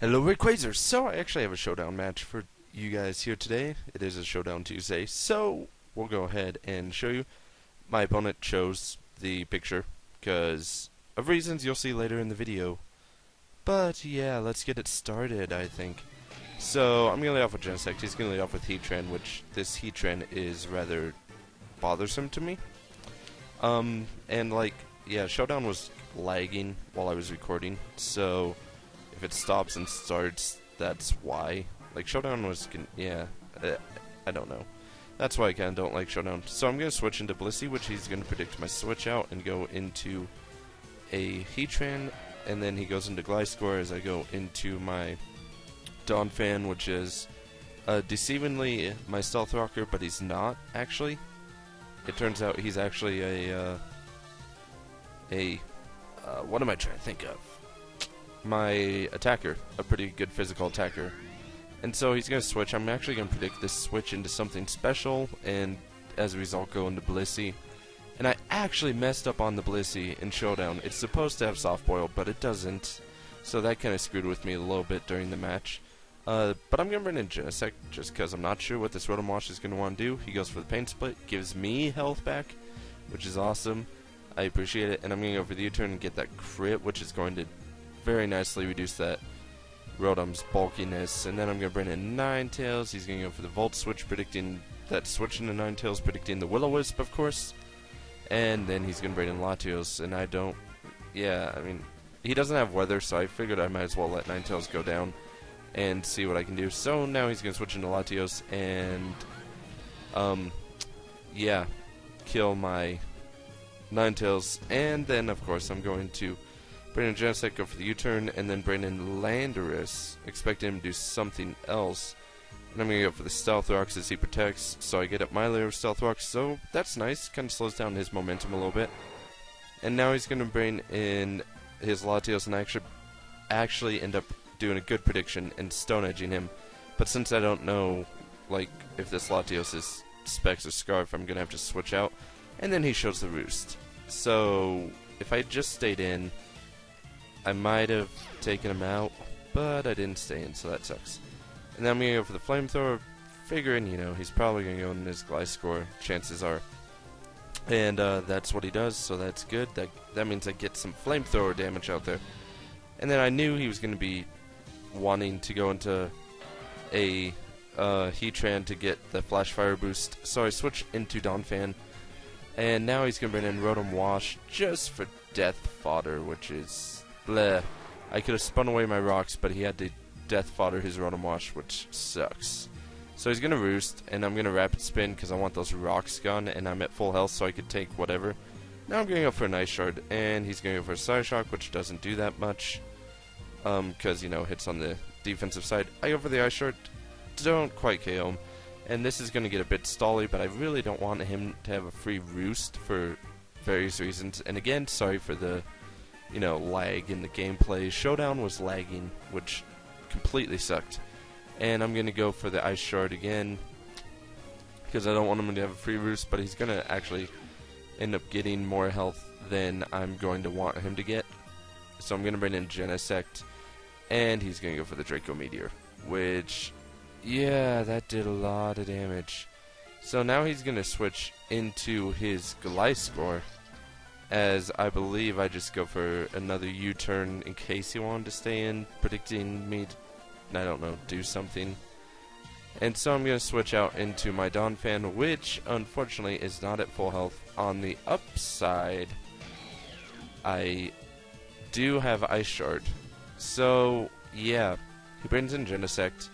Hello Rayquazers! So I actually have a showdown match for you guys here today. It is a showdown Tuesday, so we'll go ahead and show you. My opponent chose the picture because of reasons you'll see later in the video. But yeah, let's get it started, I think. So I'm gonna lead off with Genesect. He's gonna lead off with Heatran, which this Heatran is rather bothersome to me. And like, yeah, showdown was lagging while I was recording, so if it stops and starts, that's why. Like, Showdown was... yeah. I don't know. That's why I kind of don't like Showdown. So I'm going to switch into Blissey, which he's going to predict my switch out and go into a Heatran. And then he goes into Gliscor as I go into my Donphan, which is deceivingly my Stealth Rocker, but he's not, actually. It turns out he's actually what am I trying to think of? My attacker, a pretty good physical attacker. And so he's going to switch. I'm actually going to predict this switch into something special, and as a result go into Blissey. And I actually messed up on the Blissey in Showdown. It's supposed to have soft boil, but it doesn't. So that kind of screwed with me a little bit during the match. But I'm going to bring in Genesect, just because I'm not sure what this Rotom Wash is going to want to do. He goes for the Pain Split, gives me health back, which is awesome. I appreciate it. And I'm going to go for the U-turn and get that crit, which is going to very nicely reduce that Rotom's bulkiness. And then I'm going to bring in Ninetales. He's going to go for the Volt switch, predicting that switch into Ninetales, predicting the Will-O-Wisp, of course. And then he's going to bring in Latios, and I don't... yeah, I mean, he doesn't have weather, so I figured I might as well let Ninetales go down and see what I can do. So now he's going to switch into Latios and... yeah, kill my Ninetales. And then, of course, I'm going to bring in Genesect, go for the U-turn, and then bring in Landorus, expecting him to do something else. And I'm going to go for the Stealth Rocks as he protects, so I get up my layer of Stealth Rocks, so that's nice. Kind of slows down his momentum a little bit. And now he's going to bring in his Latios, and I actually end up doing a good prediction and Stone Edging him. But since I don't know, like, if this Latios is Specs or Scarf, I'm going to have to switch out. And then he shows the Roost. So if I had just stayed in, I might have taken him out, but I didn't stay in, so that sucks. And then I'm going to go for the Flamethrower, figuring, you know, he's probably going to go in his Gliscor, chances are. And that's what he does, so that's good. That means I get some Flamethrower damage out there. And then I knew he was going to be wanting to go into a Heatran to get the Flash Fire boost, so I switched into Donphan. And now he's going to bring in Rotom Wash just for death fodder, which is... bleh. I could have spun away my rocks, but he had to death fodder his Rotom Wash, which sucks. So he's going to Roost, and I'm going to Rapid Spin because I want those rocks gone, and I'm at full health, so I could take whatever. Now I'm going to go for an Ice Shard, and he's going to go for a Psyshock, which doesn't do that much, because, you know, hits on the defensive side. I go for the Ice Shard, don't quite KO him, and this is going to get a bit stally, but I really don't want him to have a free Roost for various reasons. And again, sorry for the... you know, lag in the gameplay. Showdown was lagging, which completely sucked. And I'm going to go for the Ice Shard again, because I don't want him to have a free Roost, but he's going to actually end up getting more health than I'm going to want him to get. So I'm going to bring in Genesect, and he's going to go for the Draco Meteor, which, yeah, that did a lot of damage. So now he's going to switch into his Gliscor, as I believe I just go for another U-turn in case he wanted to stay in, predicting me to, I don't know, do something. And so I'm going to switch out into my Donphan, which unfortunately is not at full health. On the upside, I do have Ice Shard. So, yeah, he brings in Genesect,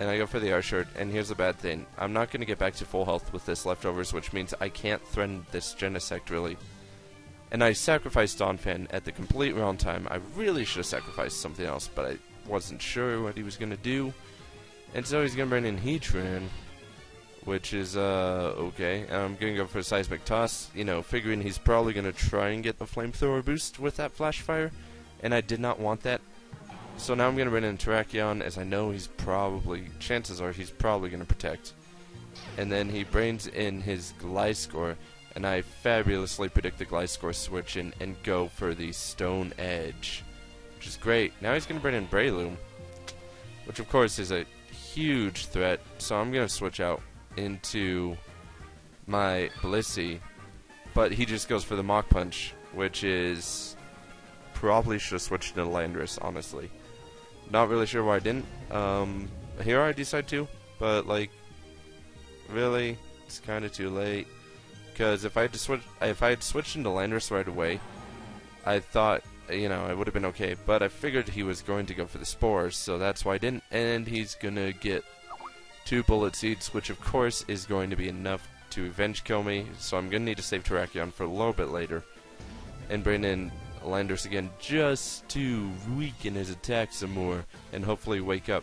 and I go for the Ice Shard, and here's the bad thing. I'm not going to get back to full health with this Leftovers, which means I can't threaten this Genesect, really. And I sacrificed Donphan at the complete wrong time. I really should have sacrificed something else, but I wasn't sure what he was going to do. And so he's going to bring in Heatran, which is, okay. And I'm going to go for a seismic toss, you know, figuring he's probably going to try and get the Flamethrower boost with that Flash Fire. And I did not want that. So now I'm going to bring in Terrakion, as I know he's probably, chances are he's probably going to protect. And then he brings in his Gliscor, and I fabulously predict the Gliscor switch in and go for the Stone Edge, which is great. Now he's going to bring in Breloom, which of course is a huge threat, so I'm going to switch out into my Blissey, but he just goes for the Mach Punch, which is... probably should have switched to Landorus, honestly. Not really sure why I didn't. Here I decide to, but like, really, it's kind of too late. Because if I had switched into Landorus right away, I thought, you know, it would have been okay. But I figured he was going to go for the Spores, so that's why I didn't. And he's gonna get 2 Bullet Seeds, which of course is going to be enough to Revenge Kill me. So I'm gonna need to save Terrakion for a little bit later, and bring in Landorus again just to weaken his attack some more and hopefully wake up.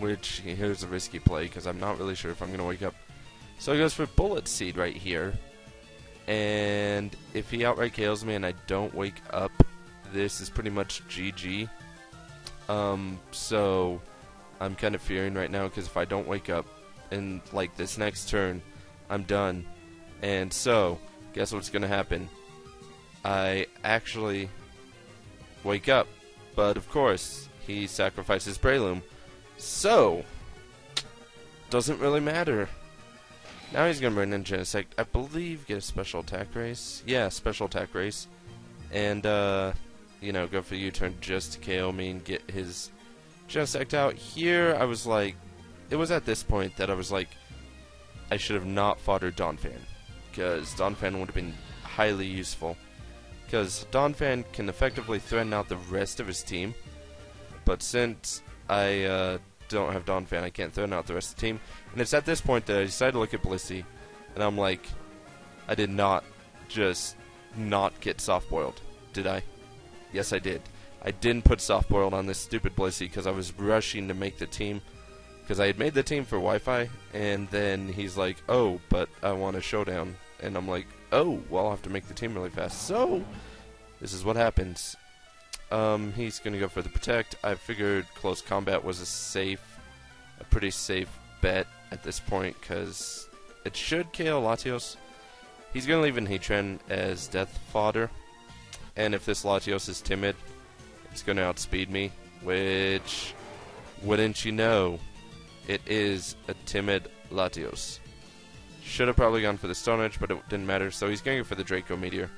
Which, here's a risky play because I'm not really sure if I'm going to wake up. So he goes for Bullet Seed right here, and if he outright KOs me and I don't wake up, this is pretty much GG. So I'm kind of fearing right now because if I don't wake up in like this next turn, I'm done. And so guess what's going to happen? I actually wake up, but of course he sacrifices Breloom, so doesn't really matter. Now he's gonna bring in Genesect, I believe, get a special attack race. Yeah, special attack race, and you know, go for U-turn just to KO me and get his Genesect out. Here I was like, it was at this point that I was like, I should have not foddered Donphan, because Donphan would have been highly useful. Because Donphan can effectively threaten out the rest of his team, but since I don't have Donphan, I can't threaten out the rest of the team. And it's at this point that I decided to look at Blissey, and I'm like, I did not just not get soft boiled, did I? Yes, I did. I didn't put soft boiled on this stupid Blissey because I was rushing to make the team, because I had made the team for Wi-Fi, and then he's like, oh, but I want a showdown, and I'm like, oh, well, I'll have to make the team really fast. So, this is what happens. He's going to go for the Protect. I figured Close Combat was a pretty safe bet at this point, because it should KO Latios. He's going to leave in Heatran as death fodder. And if this Latios is timid, it's going to outspeed me, which, wouldn't you know, it is a timid Latios. Should have probably gone for the Stone Edge, but it didn't matter, so he's going to go for the Draco Meteor.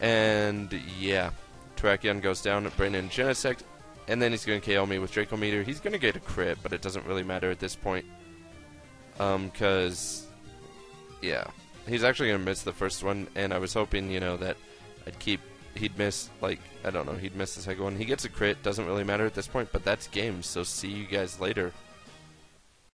And, yeah, Terrakion goes down and bring in Genesect, and then he's going to KO me with Draco Meteor. He's going to get a crit, but it doesn't really matter at this point. Because, yeah, he's actually going to miss the first one, and I was hoping, you know, that he'd miss, like, I don't know, he'd miss the second one. He gets a crit, doesn't really matter at this point, but that's game, so see you guys later.